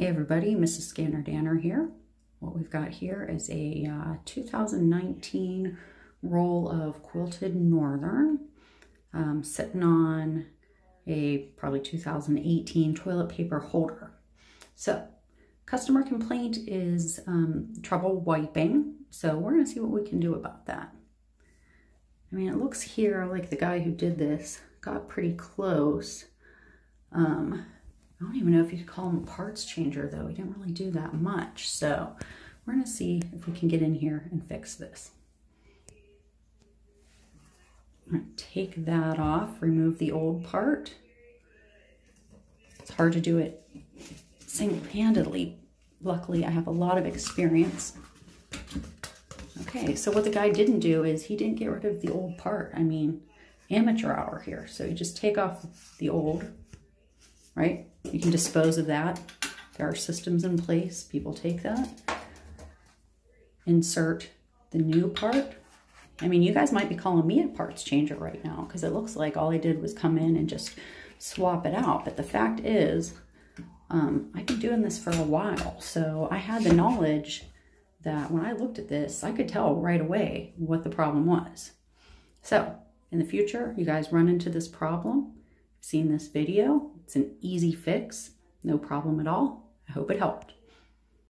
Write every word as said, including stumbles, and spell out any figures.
Hey everybody, Missus Scanner Danner here. What we've got here is a uh, two thousand nineteen roll of Quilted Northern um, sitting on a probably two thousand eighteen toilet paper holder. So customer complaint is um, trouble wiping. So we're gonna see what we can do about that. I mean, it looks here like the guy who did this got pretty close. Um, I don't even know if you could call him a parts changer though. He didn't really do that much. So we're gonna see if we can get in here and fix this. I'm gonna take that off, remove the old part. It's hard to do it single-handedly. Luckily, I have a lot of experience. Okay, so what the guy didn't do is he didn't get rid of the old part. I mean, amateur hour here. So you just take off the old, right? You can dispose of that. There are systems in place. People take that. Insert the new part. I mean, you guys might be calling me a parts changer right now because it looks like all I did was come in and just swap it out. But the fact is, um, I've been doing this for a while. So I had the knowledge that when I looked at this, I could tell right away what the problem was. So in the future, you guys run into this problem, seen this video, it's an easy fix, no problem at all. I hope it helped.